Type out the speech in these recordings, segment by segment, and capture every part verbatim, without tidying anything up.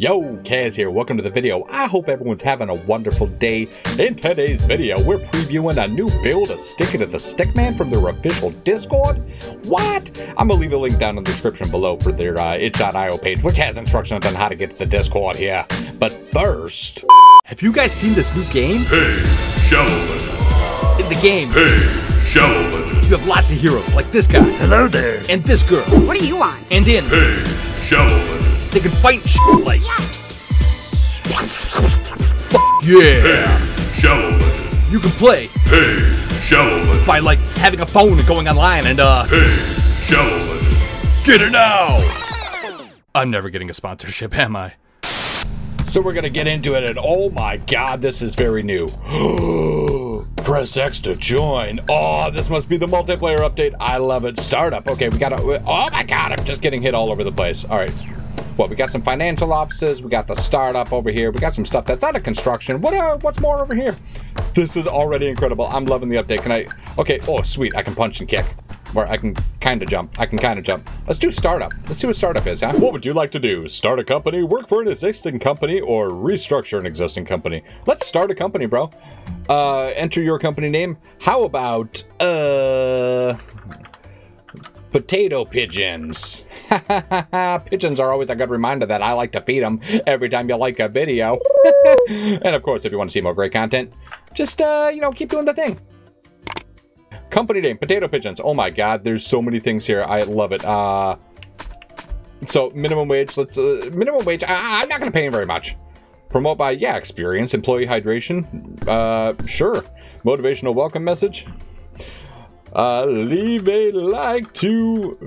Yo, Kaz here, welcome to the video. I hope everyone's having a wonderful day. In today's video, we're previewing a new build of Stick It to the Stick Man from their official Discord. What? I'm gonna leave a link down in the description below for their uh, itch dot i o page, which has instructions on how to get to the Discord here. But first, have you guys seen this new game? Hey, Shadow Legends. In the game. Hey, Shadow Legends. You have lots of heroes, like this guy. Hello there. And this girl. What are you on? And in. Hey, Shadow Legends. They can fight shit like yeah. Yeah. Hey, Shadow Legends. You can play. Hey, Shadow Legends. By like having a phone and going online and uh. Hey, Shadow Legends. Get it now. I'm never getting a sponsorship, am I? So we're gonna get into it, and oh my god, this is very new. Press X to join. Oh, this must be the multiplayer update. I love it. Startup. Okay, we gotta. Oh my god, I'm just getting hit all over the place. All right. What, we got some financial offices, we got the startup over here, we got some stuff that's out of construction. What uh, what's more over here? This is already incredible. I'm loving the update. Can I, okay, oh sweet, I can punch and kick. Or I can kind of jump, I can kind of jump. Let's do startup, let's see what startup is, huh? What would you like to do? Start a company, work for an existing company, or restructure an existing company? Let's start a company, bro. Uh, enter your company name. How about, uh... potato pigeons. Pigeons are always a good reminder that I like to feed them every time you like a video. And of course, if you want to see more great content, just, uh, you know, keep doing the thing. Company name, potato pigeons. Oh my god, there's so many things here. I love it. Uh, so, minimum wage. Let's, uh, minimum wage. I I'm not going to pay him very much. Promote by, yeah, experience. Employee hydration. Uh, sure. Motivational welcome message. Uh, leave a like to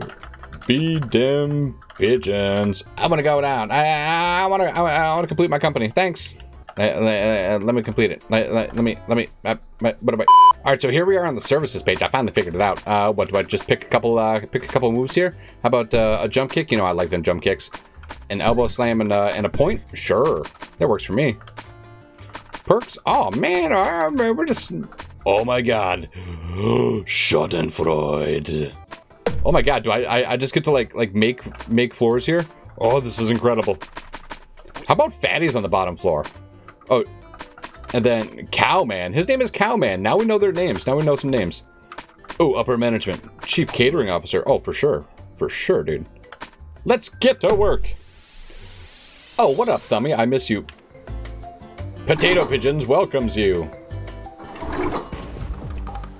feed them pigeons. I'm gonna go down. I, I wanna, I, I wanna complete my company. Thanks. Uh, uh, let me complete it. Let, let, let me, let me. Uh, what am I? All right, so here we are on the services page. I finally figured it out. Uh, what do I just pick a couple? Uh, pick a couple moves here. How about uh, a jump kick? You know, I like them jump kicks. An elbow slam and uh, and a point. Sure, that works for me. Perks. Oh man, uh, we're just. Oh my god. Schadenfreude. Oh my god, do I, I I just get to like like make make floors here? Oh, this is incredible. How about fatties on the bottom floor? Oh, and then Cowman. His name is Cowman. Now we know their names. Now we know some names. Oh, upper management. Chief catering officer. Oh, for sure. For sure, dude. Let's get to work. Oh, what up, Thummy? I miss you. Potato Pigeons welcomes you.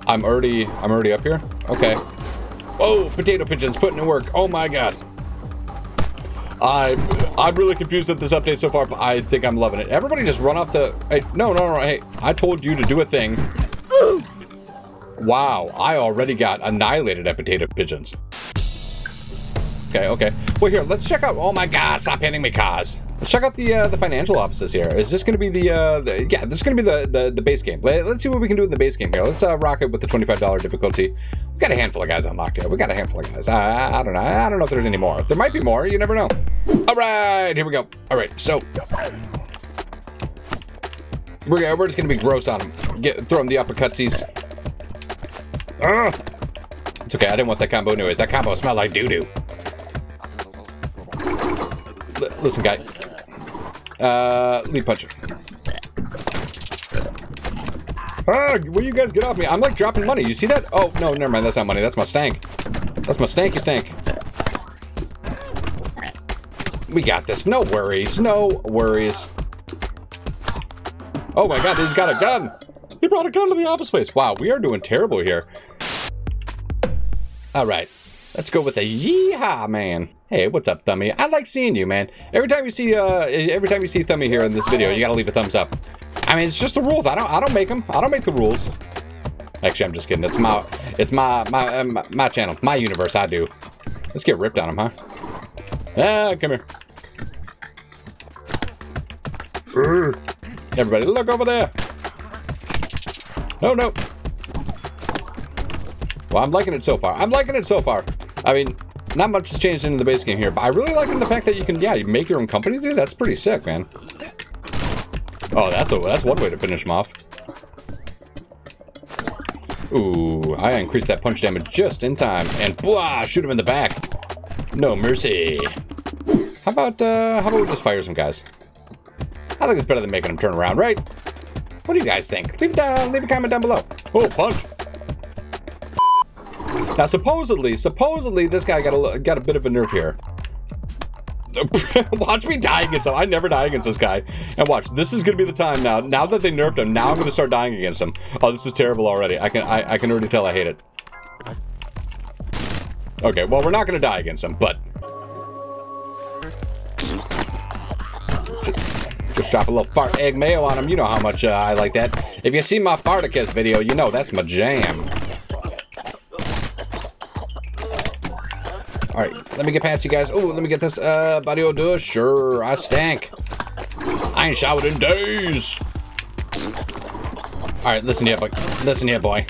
I'm already, I'm already up here? Okay. Oh, potato pigeons putting in work. Oh my god. I'm, I'm really confused at this update so far, but I think I'm loving it. Everybody just run off the, hey, no, no, no, hey, I told you to do a thing. Wow, I already got annihilated at potato pigeons. Okay, okay. Well here, let's check out, oh my god, stop handing me cars. Let's check out the uh, the financial offices here. Is this going to be the, uh, the yeah? This is going to be the, the the base game. Let's see what we can do in the base game here. Let's uh, rock it with the twenty-five dollar difficulty. We got a handful of guys unlocked here. We got a handful of guys. I, I don't know. I don't know if there's any more. There might be more. You never know. All right, here we go. All right, so we're we're just going to be gross on them. Get throw them the uppercutsies. It's okay. I didn't want that combo anyways. That combo smelled like doo doo. L listen, guy. Uh, lead puncher. Ah, will you guys get off me? I'm like dropping money. You see that? Oh, no, never mind. That's not money. That's my stank. That's my stanky stank. We got this. No worries. No worries. Oh my god, he's got a gun. He brought a gun to the office place. Wow, we are doing terrible here. All right. Let's go with a yeehaw, man. Hey, what's up, Thummy? I like seeing you, man. Every time you see, uh, every time you see Thummy here in this video, you gotta leave a thumbs up. I mean, it's just the rules. I don't, I don't make them. I don't make the rules. Actually, I'm just kidding. It's my, it's my, my, uh, my, my channel, my universe. I do. Let's get ripped on him, huh? Ah, come here. Everybody, look over there. No, no. Well, I'm liking it so far. I'm liking it so far. I mean, not much has changed in the base game here, but I really like the fact that you can, yeah, you make your own company, dude. That's pretty sick, man. Oh, that's a, that's one way to finish him off. Ooh, I increased that punch damage just in time, and blah, shoot him in the back. No mercy. How about, uh, how about we just fire some guys? I think it's better than making them turn around, right? What do you guys think? Leave, uh, leave a comment down below. Oh, punch. Now, supposedly, supposedly, this guy got a, got a bit of a nerve here. Watch me die against him. I never die against this guy. And watch, this is going to be the time now. Now that they nerfed him, now I'm going to start dying against him. Oh, this is terrible already. I can, I, I can already tell I hate it. Okay, well, we're not going to die against him, but... Just drop a little fart egg mayo on him. You know how much uh, I like that. If you see my Farticus video, you know that's my jam. All right, let me get past you guys. Oh, let me get this uh, body odor. Sure, I stank. I ain't showered in days. All right, listen here, boy. Listen here, boy.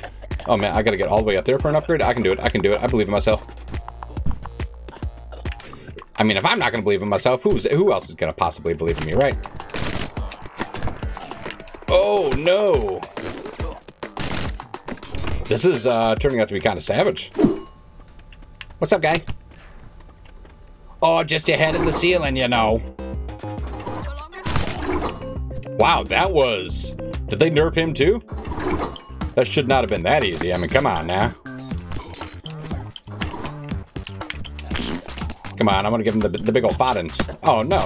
Oh man, I gotta get all the way up there for an upgrade. I can do it. I can do it. I believe in myself. I mean, if I'm not gonna believe in myself, who's who else is gonna possibly believe in me, right? Oh no! This is uh, turning out to be kind of savage. What's up, guy? Oh, just your head in the ceiling, you know. Wow, that was... Did they nerf him too? That should not have been that easy. I mean, come on now. Come on, I'm gonna give him the, the big old foddins. Oh no.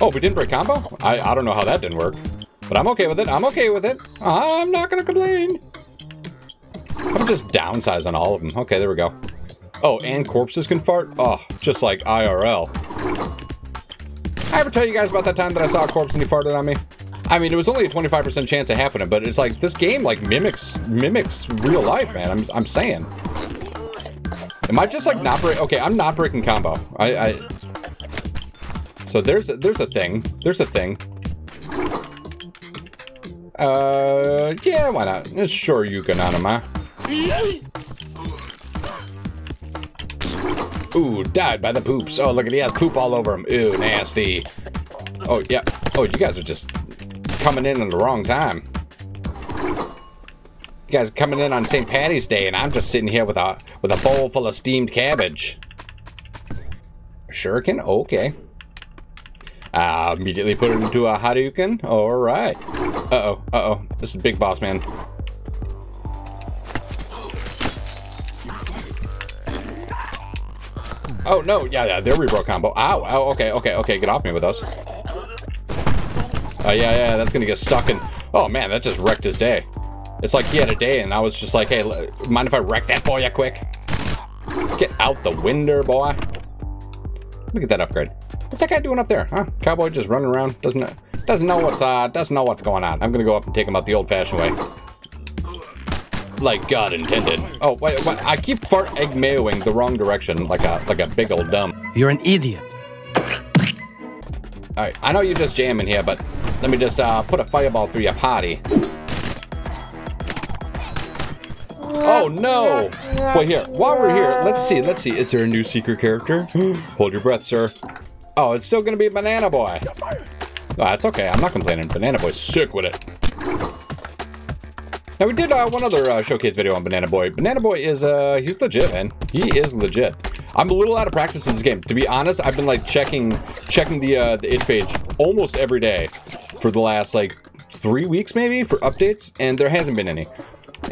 Oh, we didn't break combo? I, I don't know how that didn't work. But I'm okay with it. I'm okay with it. I'm not gonna complain. I'm just downsizing all of them. Okay, there we go. Oh, and corpses can fart? Oh, just like I R L. I ever tell you guys about that time that I saw a corpse and he farted on me? I mean, it was only a twenty-five percent chance of happening, but it's like, this game like mimics mimics real life, man. I'm, I'm saying. Am I just like not break? Okay, I'm not breaking combo. I, I. So there's a, there's a thing. There's a thing. Uh, yeah, why not? Sure, you can, Anima. Ooh, died by the poops. Oh, look at he has poop all over him. Ew, nasty. Oh yeah. Oh, you guys are just coming in at the wrong time. You guys are coming in on Saint Patty's Day, and I'm just sitting here with a with a bowl full of steamed cabbage. Shuriken? Okay. Uh, immediately put it into a Hadouken. All right. Uh-oh, uh-oh. This is Big Boss Man. Oh, no. Yeah, yeah. There we broke combo. Ow, ow. Okay, okay, okay. Get off me with those. Oh, uh, yeah, yeah. That's going to get stuck in... Oh, man. That just wrecked his day. It's like he had a day, and I was just like, hey, mind if I wreck that boy quick? Get out the window, boy. Look at that upgrade. What's that guy doing up there, huh? Cowboy just running around. Doesn't know, doesn't know what's uh, doesn't know what's going on. I'm going to go up and take him out the old-fashioned way. Like God intended. Oh, wait, wait, I keep fart egg mayoing the wrong direction like a like a big old dumb. You're an idiot. All right, I know you're just jamming here, but let me just uh, put a fireball through your potty. Oh no! Well, here, while we're here, let's see, let's see. Is there a new secret character? Hold your breath, sir. Oh, it's still gonna be Banana Boy. Oh, that's okay, I'm not complaining. Banana Boy's sick with it. Now, we did uh, one other uh, showcase video on Banana Boy. Banana Boy is, uh, he's legit, man. He is legit. I'm a little out of practice in this game. To be honest, I've been, like, checking checking the, uh, the itch page almost every day for the last, like, three weeks, maybe, for updates, and there hasn't been any.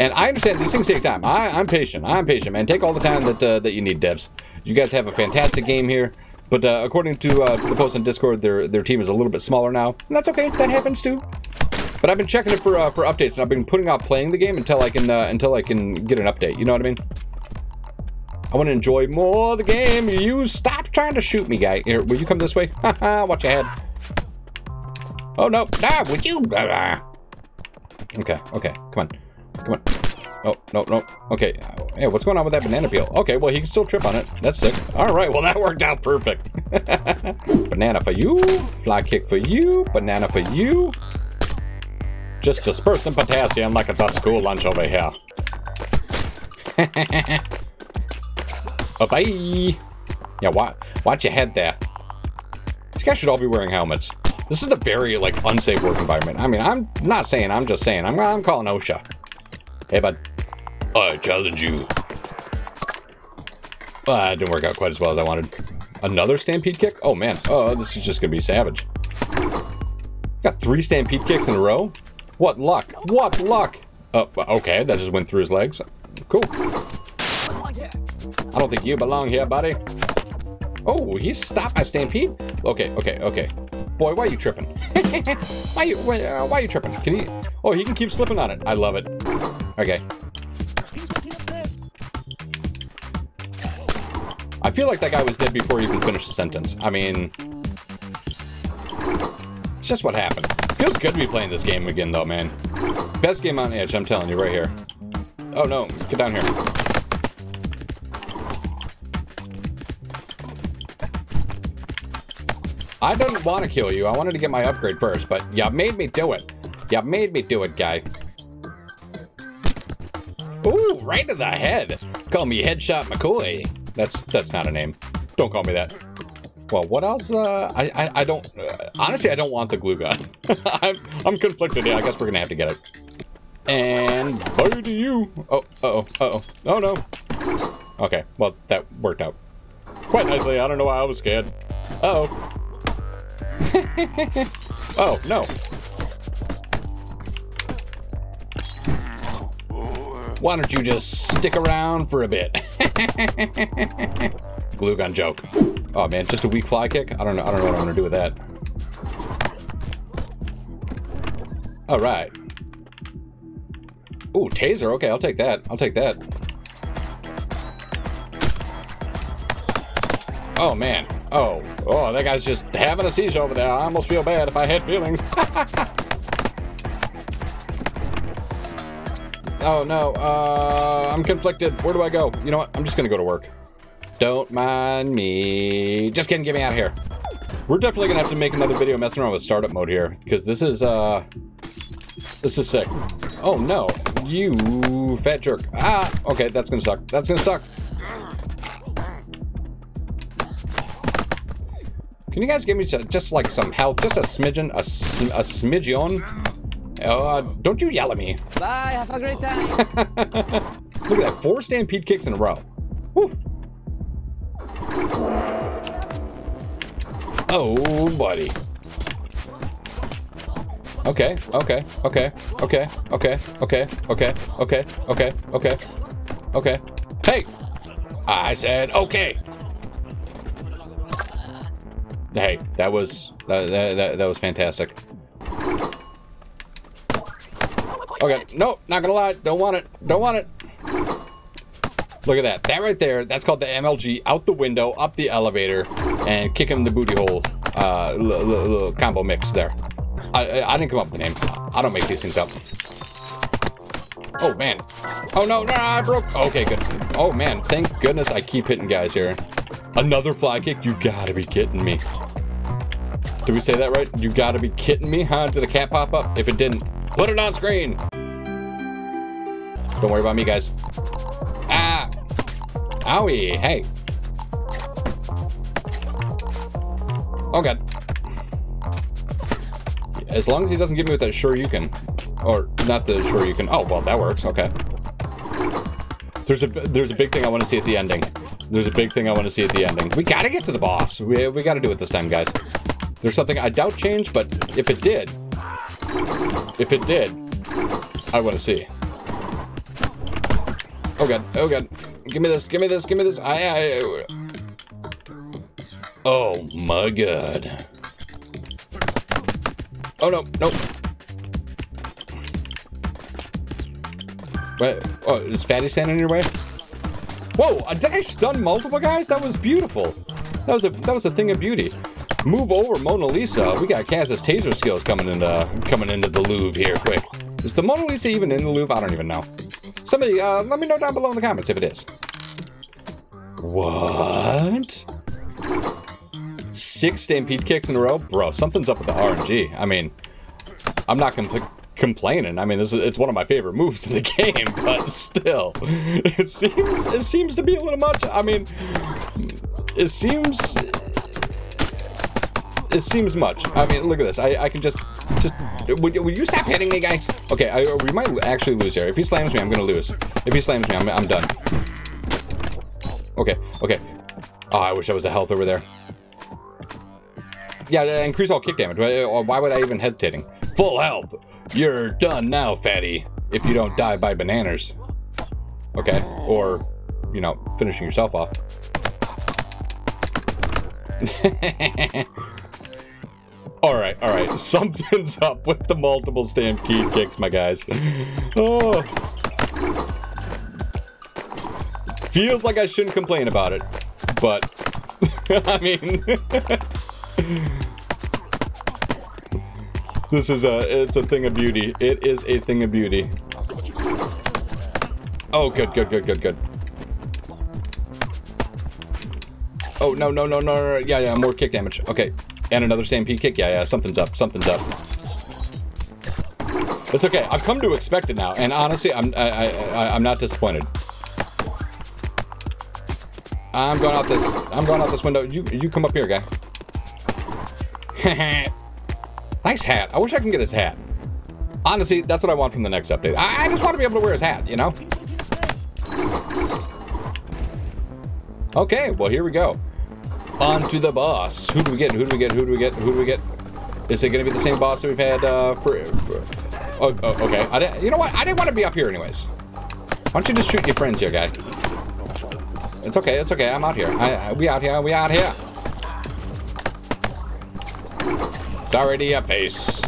And I understand these things take time. I, I'm patient. I'm patient, man. Take all the time that, uh, that you need, devs. You guys have a fantastic game here. But uh, according to, uh, to the post on Discord, their, their team is a little bit smaller now. And that's okay. That happens, too. But I've been checking it for uh, for updates, and I've been putting off playing the game until I can uh, until I can get an update. You know what I mean? I want to enjoy more of the game. You stop trying to shoot me, guy. Here, will you come this way? Watch your head. Oh no! Ah, would you? Okay, okay, come on, come on. Oh no, no. Okay, hey, what's going on with that banana peel? Okay, well he can still trip on it. That's sick. All right, well that worked out perfect. Banana for you. Fly kick for you. Banana for you. Just disperse some potassium like it's a school lunch over here. Oh, bye. Yeah, why, why'd you head there? These guys should all be wearing helmets. This is a very, like, unsafe work environment. I mean, I'm not saying, I'm just saying. I'm, I'm calling OSHA. Hey, bud. I challenge you. Uh, it didn't work out quite as well as I wanted. Another stampede kick? Oh man, oh, this is just gonna be savage. Got three stampede kicks in a row? What luck, what luck! Oh, okay, that just went through his legs. Cool. I don't think you belong here, buddy. Oh, he stopped my stampede? Okay, okay, okay. Boy, why are you tripping? why, you, why, uh, why are you tripping? Can he? Oh, he can keep slipping on it. I love it. Okay. I feel like that guy was dead before he even finished the sentence. I mean, it's just what happened. Feels good to be playing this game again, though, man. Best game on Itch, I'm telling you, right here. Oh, no. Get down here. I didn't want to kill you. I wanted to get my upgrade first, but you made me do it. You made me do it, guy. Ooh, right in the head. Call me Headshot McCoy. That's that's not a name. Don't call me that. Well, what else? Uh, I, I I don't. Uh, honestly, I don't want the glue gun. I'm I'm conflicted. Yeah, I guess we're gonna have to get it. And bye to you. Oh, uh oh, uh oh, oh no. Okay, well that worked out quite nicely. I don't know why I was scared. Uh oh. Oh, no. Why don't you just stick around for a bit? Glue gun joke. Oh man, just a weak fly kick? I don't know. I don't know what I'm gonna do with that. All right. Ooh, taser. Okay, I'll take that. I'll take that. Oh man. Oh, oh, that guy's just having a seizure over there. I almost feel bad if I had feelings. Oh, no. Uh, I'm conflicted. Where do I go? You know what? I'm just going to go to work. Don't mind me. Just kidding. Get me out of here. We're definitely going to have to make another video messing around with startup mode here. Because this is, uh... This is sick. Oh, no. You fat jerk. Ah! Okay, that's going to suck. That's going to suck. Can you guys give me just like some help? Just a smidgen, a, sm a smidgen. Uh, don't you yell at me. Bye, have a great time. Look at that, four stampede kicks in a row. Woo. Oh, buddy. Okay, okay, okay, okay, okay, okay, okay, okay, okay, okay, okay. Hey, I said okay. Hey, that was that, that, that was fantastic. Okay, no, not gonna lie, don't want it, don't want it. Look at that, that right there, that's called the M L G out the window, up the elevator, and kick him in the booty hole. Uh, little, little, little combo mix there. I, I didn't come up with the name. I don't make these things up. Oh man. Oh no, no, I broke. Okay, good. Oh man, thank goodness I keep hitting guys here. Another fly kick? You gotta be kidding me. Did we say that right? You gotta be kidding me, huh? Did the cat pop up? If it didn't, put it on screen. Don't worry about me, guys. Ah! Owie, hey. Oh, God. As long as he doesn't give me with that shoryuken. Or, not the shoryuken. Oh, well, that works, okay. There's a, there's a big thing I want to see at the ending. There's a big thing I want to see at the ending. We got to get to the boss. We, we got to do it this time, guys. There's something I doubt changed, but if it did, if it did, I want to see. Oh, God. Oh, God. Give me this. Give me this. Give me this. I, I... Oh, my God. Oh, no. No. Wait. Oh, is Fatty standing in your way? Whoa, did I stun multiple guys? That was beautiful. That was a that was a thing of beauty. Move over, Mona Lisa. We got Kaz's taser skills coming into coming into the Louvre here quick. Is the Mona Lisa even in the Louvre? I don't even know. Somebody uh, let me know down below in the comments if it is. What? Six stampede kicks in a row? Bro, something's up with the R N G. I mean, I'm not compl- complaining. I mean, this is, it's one of my favorite moves in the game, but still, it seems it seems to be a little much. I mean, it seems it seems much. I mean, look at this. I, I can just just would, would you stop hitting me, guy? Okay, I, we might actually lose here. If he slams me, I'm gonna lose. If he slams me, I'm I'm done. Okay, okay. Oh, I wish I was a health over there. Yeah, increase all kick damage. Why would I even hesitating? Full health. You're done now, fatty. If you don't die by bananas. Okay. Or, you know, finishing yourself off. Alright, alright. Something's up with the multiple stamp key kicks, my guys. Oh. Feels like I shouldn't complain about it. But, I mean... This is a, it's a thing of beauty. It is a thing of beauty. Oh, good, good, good, good, good. Oh, no, no, no, no, no, yeah, yeah, more kick damage. Okay, and another stampede kick. Yeah, yeah, something's up, something's up. It's okay, I've come to expect it now, and honestly, I'm, I, I, I, I'm not disappointed. I'm going out this, I'm going out this window. You, you come up here, guy. Nice hat. I wish I can get his hat. Honestly, that's what I want from the next update. I, I just want to be able to wear his hat, you know? Okay, well, here we go. On to the boss. Who do we get? Who do we get? Who do we get? Who do we get? Is it going to be the same boss that we've had uh, for... for oh, oh, okay. I didn't, you know what? I didn't want to be up here anyways. Why don't you just shoot your friends here, guy? It's okay. It's okay. I'm out here. I, I, we out here. We out here. Sorry to your face.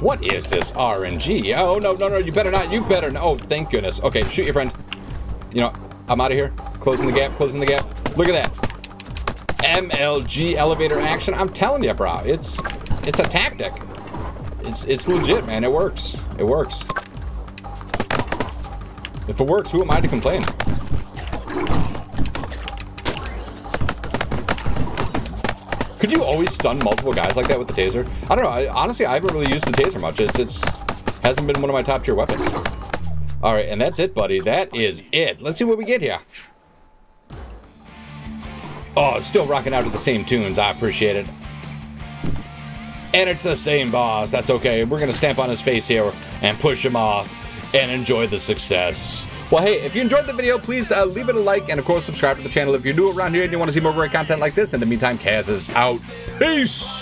What is this R N G? Oh, no, no, no. You better not. You better not. Oh, thank goodness. Okay, shoot your friend. You know, I'm out of here. Closing the gap. Closing the gap. Look at that. M L G elevator action. I'm telling you, bro. It's it's a tactic. It's, it's legit, man. It works. It works. If it works, who am I to complain? Could you always stun multiple guys like that with the taser? I don't know. I, honestly, I haven't really used the taser much. It's, it's hasn't been one of my top tier weapons. All right, and that's it, buddy. That is it. Let's see what we get here. Oh, it's still rocking out to the same tunes. I appreciate it. And it's the same boss. That's okay. We're going to stamp on his face here and push him off and enjoy the success. Well, hey, if you enjoyed the video, please uh, leave it a like, and of course, subscribe to the channel if you're new around here and you want to see more great content like this. In the meantime, Kaz is out. Peace!